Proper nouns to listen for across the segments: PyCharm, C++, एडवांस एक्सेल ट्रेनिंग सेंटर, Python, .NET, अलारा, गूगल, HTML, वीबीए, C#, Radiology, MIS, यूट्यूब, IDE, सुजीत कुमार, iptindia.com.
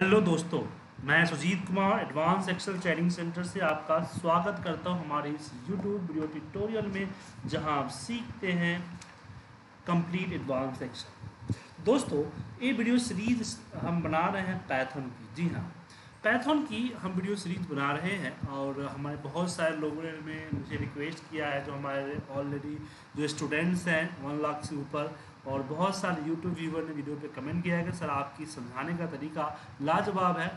Hello दोस्तों, मैं सुजीत कुमार एडवांस एक्सेल ट्रेनिंग सेंटर से आपका स्वागत करता हूं हमारे इस यूट्यूब वीडियो ट्यूटोरियल में, जहां आप सीखते हैं कंप्लीट एडवांस एक्सेल। दोस्तों, ये वीडियो सीरीज हम बना रहे हैं पैथन की। जी हां, पैथन की हम वीडियो सीरीज बना रहे हैं और हमारे बहुत सारे लोगों ने मुझे रिक्वेस्ट किया है, जो हमारे ऑलरेडी जो स्टूडेंट्स हैं 1 लाख से ऊपर, और बहुत सारे यूट्यूब व्यूवर ने वीडियो पे कमेंट किया है कि सर आपकी समझाने का तरीका लाजवाब है,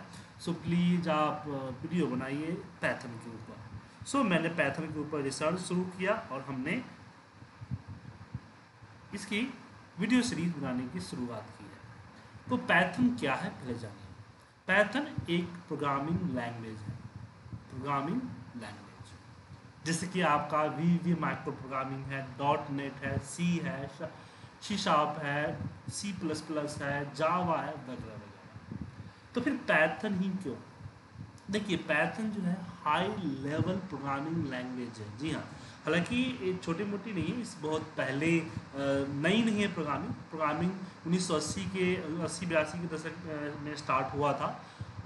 सो प्लीज़ आप वीडियो बनाइए पैथन के ऊपर। सो मैंने पैथन के ऊपर रिसर्च शुरू किया और हमने इसकी वीडियो सीरीज बनाने की शुरुआत की है। तो पैथन क्या है पहले जानिए। पैथन एक प्रोग्रामिंग लैंग्वेज है, जैसे कि आपका वीवी माइक्रो प्रोग्रामिंग है, .NET है, C है, C# है, C++ है, जावा है, वगैरह वगैरह। तो फिर पैथन ही क्यों? देखिए, पैथन जो है हाई लेवल प्रोग्रामिंग लैंग्वेज है। जी हाँ, हालांकि ये छोटी मोटी नहीं है, इस बहुत पहले नई नहीं है। प्रोग्रामिंग 1980 के 80-82 के दशक में स्टार्ट हुआ था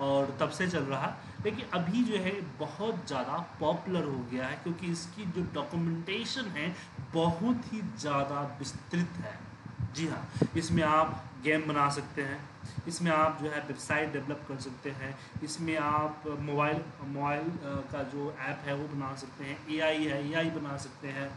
और तब से चल रहा है, लेकिन अभी जो है बहुत ज़्यादा पॉपुलर हो गया है, क्योंकि इसकी जो डॉक्यूमेंटेशन है बहुत ही ज़्यादा विस्तृत है। जी हाँ, इसमें आप गेम बना सकते हैं, इसमें आप जो है वेबसाइट डेवलप कर सकते हैं, इसमें आप मोबाइल का जो ऐप है वो बना सकते हैं, एआई बना सकते हैं।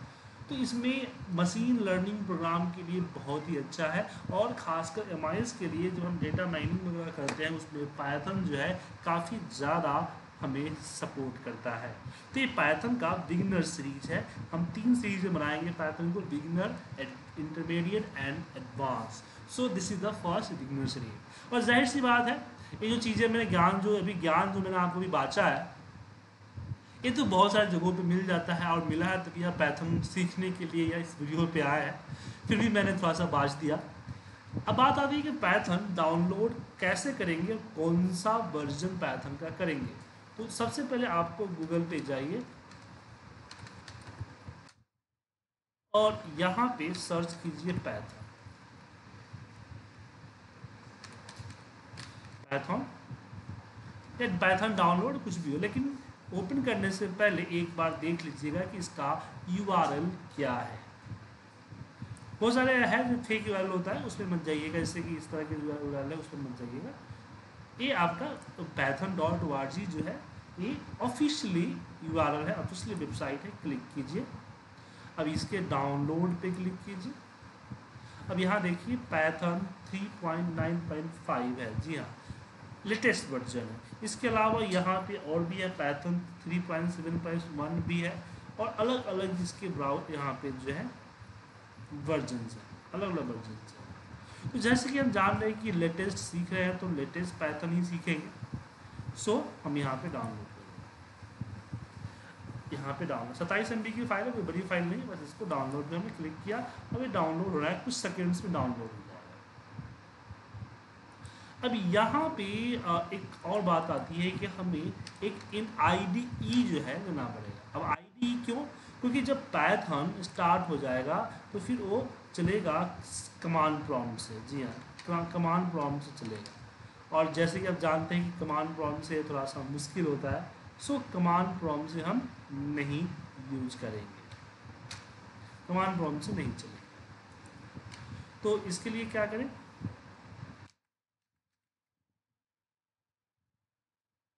तो इसमें मशीन लर्निंग प्रोग्राम के लिए बहुत ही अच्छा है, और ख़ासकर MIS के लिए जब हम डेटा माइनिंग वगैरह करते हैं उसमें पाइथन जो है काफ़ी ज़्यादा हमें सपोर्ट करता है। तो ये पाइथन का बिगिनर सीरीज है। हम 3 सीरीज में बनाएंगे पाइथन को, beginner, intermediate and advance. So this is the first beginner series. और जाहिर सी बात है, ये जो चीज़ें मैंने ज्ञान जो मैंने आपको भी बांचा है, ये तो बहुत सारी जगहों पे मिल जाता है और मिला है, तभी आप पैथन सीखने के लिए या इस वीडियो पे आए हैं, फिर भी मैंने थोड़ा सा बाँच दिया। अब बात आती है कि पैथन डाउनलोड कैसे करेंगे, कौन सा वर्जन पैथन का करेंगे। तो सबसे पहले आपको गूगल पे जाइए और यहाँ पे सर्च कीजिए पैथन। पैथन डाउनलोड कुछ भी हो, लेकिन ओपन करने से पहले एक बार देख लीजिएगा कि इसका URL क्या है। बहुत सारे है जो फेक URL होता है, उसमें मत जाइएगा, जैसे कि इस तरह के जो URL है उसमें मत जाइएगा। ये आपका python.org जो है ये ऑफिशियली URL है, ऑफिशियली वेबसाइट है। क्लिक कीजिए, अब इसके डाउनलोड पे क्लिक कीजिए। अब यहाँ देखिए पैथन 3.9.5 है। जी हाँ, लेटेस्ट वर्जन है। इसके अलावा यहाँ पे और भी है, पैथन 3.7.1 भी है, और अलग अलग इसके ब्राउज यहाँ पे जो है वर्जन है, अलग अलग वर्जन है। तो जैसे कि हम जान रहे हैं कि लेटेस्ट सीख रहे हैं, तो लेटेस्ट पैथन ही सीखेंगे। सो हम यहाँ पे डाउनलोड करेंगे, यहाँ पे डाउनलोड 27 MB की फाइल है, कोई बड़ी फाइल नहीं, बस इसको डाउनलोड में हमने क्लिक किया। अब ये डाउनलोड हो रहा है, कुछ सेकेंड्स में डाउनलोड हो जाएगा। अब यहाँ पे एक और बात आती है कि हमें एक IDE जो है लेना पड़ेगा। अब IDE क्यों? क्योंकि जब पैथन स्टार्ट हो जाएगा तो फिर वो चलेगा कमांड प्रॉम्प्ट से। जी हाँ, कमांड प्रॉम्प्ट से चलेगा, और जैसे कि आप जानते हैं कि कमांड प्रॉम्प्ट से थोड़ा सा मुश्किल होता है, सो कमांड प्रॉम्प्ट से हम नहीं यूज करेंगे, कमांड प्रॉम्प्ट से नहीं चलेगा। तो इसके लिए क्या करें,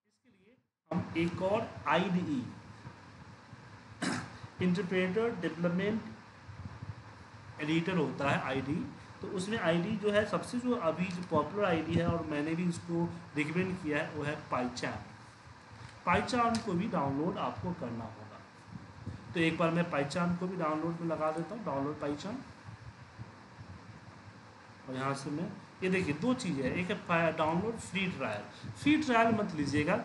इसके लिए हम एक और IDE इंटरप्रेटर डेवलपमेंट एडिटर होता है IDE, तो उसमें IDE जो है सबसे जो अभी जो पॉपुलर IDE है और मैंने भी उसको रिकमेंड किया है, वो है PyCharm। PyCharm को भी डाउनलोड आपको करना होगा। तो एक बार मैं PyCharm को भी डाउनलोड में लगा देता हूँ, डाउनलोड PyCharm। और यहाँ से मैं ये देखिए 2 चीज़ें हैं, एक है download free trial. Free trial मत लीजिएगा,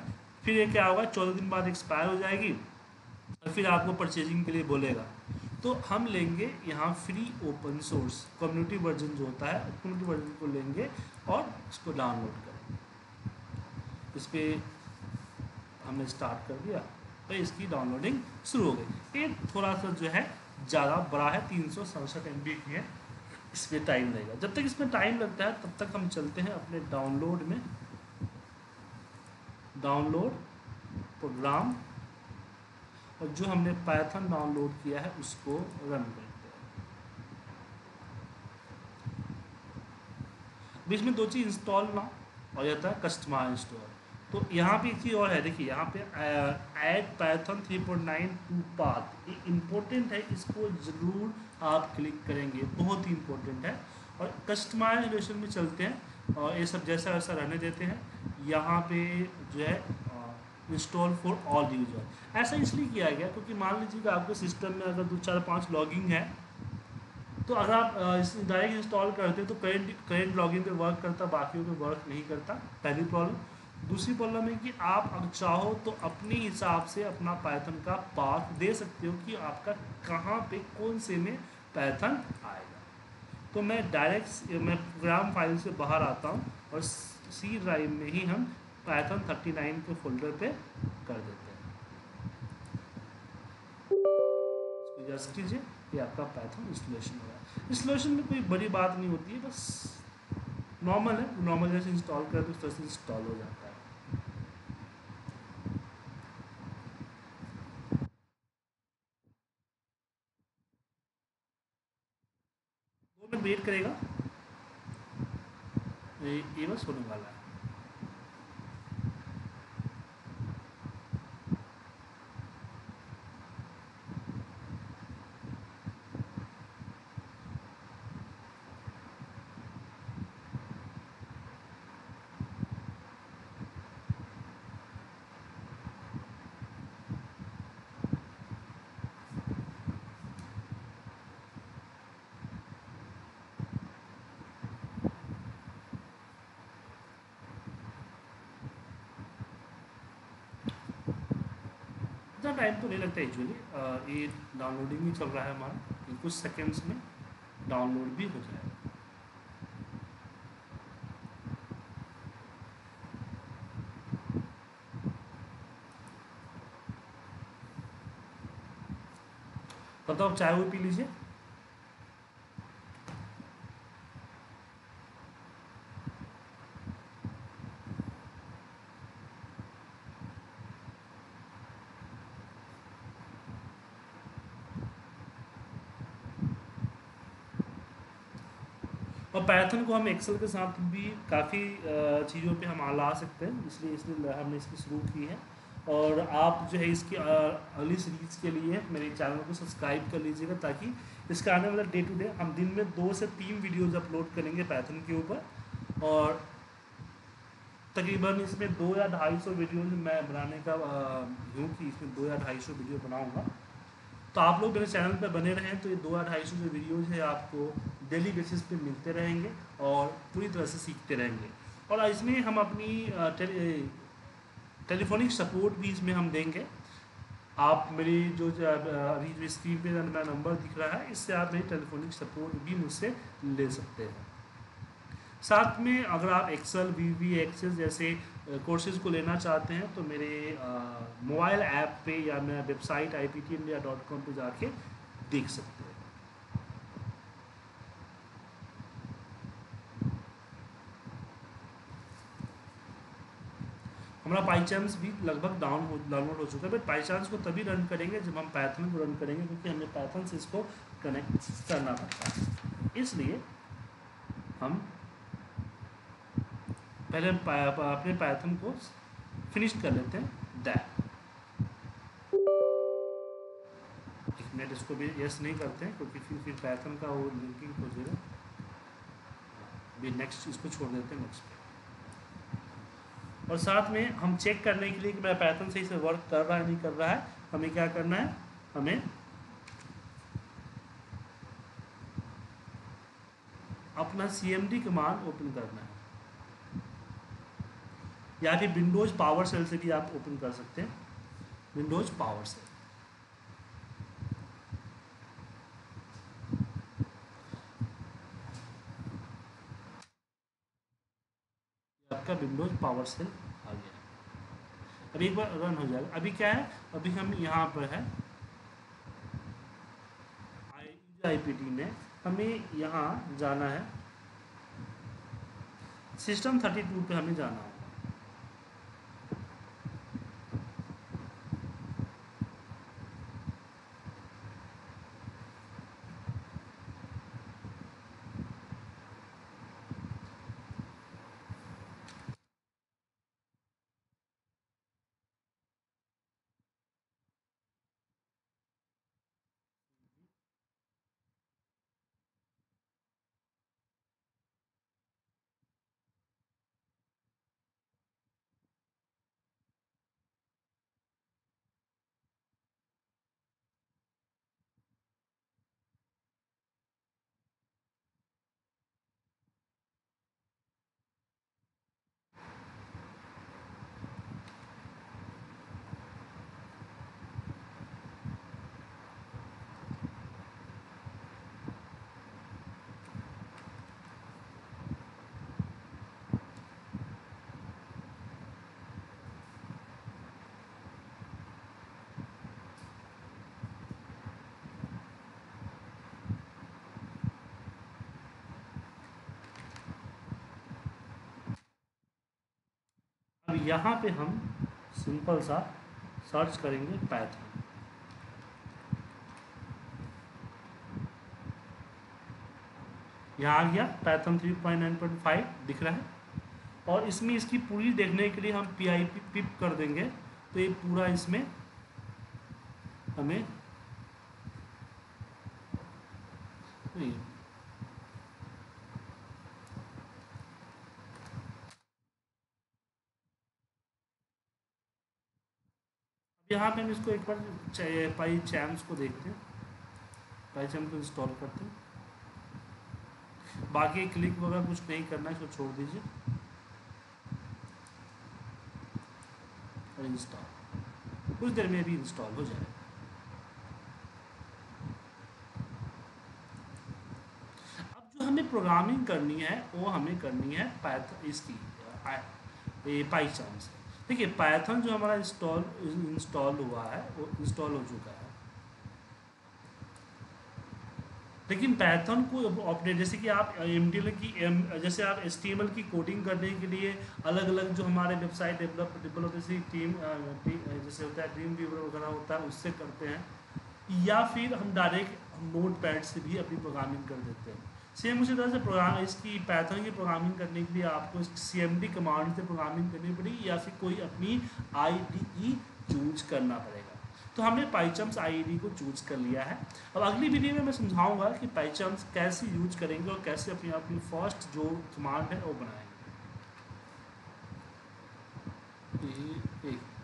फिर ये क्या होगा 14 दिन बाद एक्सपायर हो जाएगी और फिर आपको परचेजिंग के लिए बोलेगा। तो हम लेंगे यहाँ free open source community version जो होता है, कम्युनिटी वर्जन को लेंगे और इसको डाउनलोड करेंगे। इस पर हमने स्टार्ट कर दिया, तो इसकी डाउनलोडिंग शुरू हो गई। ये थोड़ा सा जो है ज़्यादा बड़ा है, 367 MB की है, इस पर टाइम लगेगा। जब तक इसमें टाइम लगता है तब तक हम चलते हैं अपने डाउनलोड में। डाउनलोड प्रोग्राम, और जो हमने पाइथन डाउनलोड किया है उसको रन करते हैं। बीच में दो चीज़ इंस्टॉल ना हो जाता है कस्टमाइज इंस्टॉल। तो यहाँ पे एक चीज़ और है, देखिए यहाँ पे ऐड पाइथन 3.9 पाथ, ये इम्पोर्टेंट है, इसको ज़रूर आप क्लिक करेंगे, बहुत ही इम्पोर्टेंट है। और कस्टमाइज एडिशन में चलते हैं और ये सब जैसा वैसा रहने देते हैं। यहाँ पे जो है इंस्टॉल फॉर ऑल यूजर, ऐसा इसलिए किया गया क्योंकि मान लीजिए कि आपके सिस्टम में अगर 2 4 5 लॉगिंग है, तो अगर आप डायरेक्ट इंस्टॉल करते हैं तो करेंट लॉगिंग पे वर्क करता, बाकियों पे वर्क नहीं करता, पहली प्रॉब्लम। दूसरी प्रॉब्लम है कि आप अगर चाहो तो अपने हिसाब से अपना पाइथन का पाथ दे सकते हो कि आपका कहाँ पे कौन से में पाइथन आएगा। तो मैं डायरेक्ट मैं प्रोग्राम फाइल से बाहर आता हूँ और सी ड्राइव में ही हम पाइथन 39 के फोल्डर पे कर देते हैं। इसको जस्ट कीजिए, ये आपका पाइथन इंस्टॉलेशन हो रहा है। इंस्टॉलेशन में कोई बड़ी बात नहीं होती है, बस नॉर्मल है, नॉर्मल जैसे इंस्टॉल करते उस तरह से इंस्टॉल हो जाता है। वो मैं वेट करेगा, ये बस होने वाला है। टाइम तो नहीं लगता एक्चुअली, ये डाउनलोडिंग भी चल रहा है हमारा, कुछ सेकेंड्स में डाउनलोड भी हो जाएगा। बताओ आप चाय वो पी लीजिए। और पाइथन को हम एक्सेल के साथ भी काफ़ी चीज़ों पे हम ला सकते हैं, इसलिए हमने इसकी शुरू की है। और आप जो है इसकी अगली सीरीज़ के लिए मेरे चैनल को सब्सक्राइब कर लीजिएगा, ताकि इसका आने वाला डे टू डे हम दिन में 2 से 3 वीडियोज़ अपलोड करेंगे पाइथन के ऊपर। और तकरीबन इसमें 2 या 250 वीडियोज मैं बनाने का हूँ कि इसमें 2 या 250 वीडियो बनाऊँगा। तो आप लोग मेरे चैनल पर बने रहें, तो ये 2 या 250 जो वीडियोज़ है आपको डेली बेसिस पे मिलते रहेंगे और पूरी तरह से सीखते रहेंगे। और इसमें हम अपनी टेलीफोनिक सपोर्ट भी इसमें हम देंगे। आप मेरी जो अभी जो स्क्रीन पे मेरा नंबर दिख रहा है, इससे आप मेरी टेलीफोनिक सपोर्ट भी मुझसे ले सकते हैं। साथ में अगर आप एक्सेल वीबीए एक्सेस जैसे कोर्सेज़ को लेना चाहते हैं, तो मेरे मोबाइल ऐप पे या मेरा वेबसाइट iptindia.com पे जाके देख सकते हैं। हमारा PyCharm भी लगभग डाउनलोड हो चुका है, बट PyCharm को तभी रन करेंगे जब हम पाइथन को रन करेंगे, क्योंकि हमें पाइथन से इसको कनेक्ट करना पड़ता है। इसलिए हम पहले अपने पाइथन को फिनिश कर लेते हैं। दैट 1 मिनट इसको भी यस नहीं करते हैं, क्योंकि फिर पाइथन का वो लिंकिंग हो जाएगा। भी नेक्स्ट इसको छोड़ देते हैं नेक्स्ट। और साथ में हम चेक करने के लिए कि मेरा पाइथन सही से वर्क कर रहा है नहीं कर रहा है, हमें क्या करना है, हमें अपना cmd कमांड ओपन करना है, या फिर विंडोज पावर सेल से भी आप ओपन कर सकते हैं। विंडोज पावर सेल का विंडोज पावर सेल आ गया, अभी एक बार रन हो जाएगा। अभी क्या है, अभी हम यहाँ पर है आईपीटी में, हमें यहाँ जाना है सिस्टम 32 पे, हमें जाना होगा। और यहाँ पे हम सिंपल सा सर्च करेंगे पाइथन। यहाँ आ गया पाइथन 3.9.5 दिख रहा है और इसमें इसकी पूरी देखने के लिए हम पिप कर देंगे तो ये पूरा इसमें हमें यहाँ पे हम इसको एक बार PyCharm को देखते हैं, PyCharm को इंस्टॉल करते हैं। बाकी क्लिक वगैरह कुछ नहीं करना है, इसको छोड़ दीजिए और इंस्टॉल कुछ देर में भी इंस्टॉल हो जाएगा। अब जो हमें प्रोग्रामिंग करनी है वो हमें करनी है पाइथन इसकी PyCharm से। देखिए पाइथन जो हमारा इंस्टॉल हुआ है वो इंस्टॉल हो चुका है, लेकिन पाइथन को अपडेट जैसे कि आप जैसे आप HTML की कोडिंग करने के लिए अलग अलग जो हमारे वेबसाइट डेवलपर्स की टीम जैसे होता है टीम व्यूअर वगैरह होता है उससे करते हैं, या फिर हम डायरेक्ट नोटपैड से भी अपनी प्रोग्रामिंग कर देते हैं। सेम उसी तरह से प्रोग्राम इसकी पाइथन की प्रोग्रामिंग करने के लिए आपको CMD कमांड से प्रोग्रामिंग करनी पड़ेगी या फिर कोई अपनी IDE चूज करना पड़ेगा। तो हमने PyCharm IDE को चूज कर लिया है। अब अगली वीडियो में मैं समझाऊंगा कि PyCharm कैसे यूज करेंगे और कैसे अपनी फर्स्ट जो कमांड है वो बनाएंगे।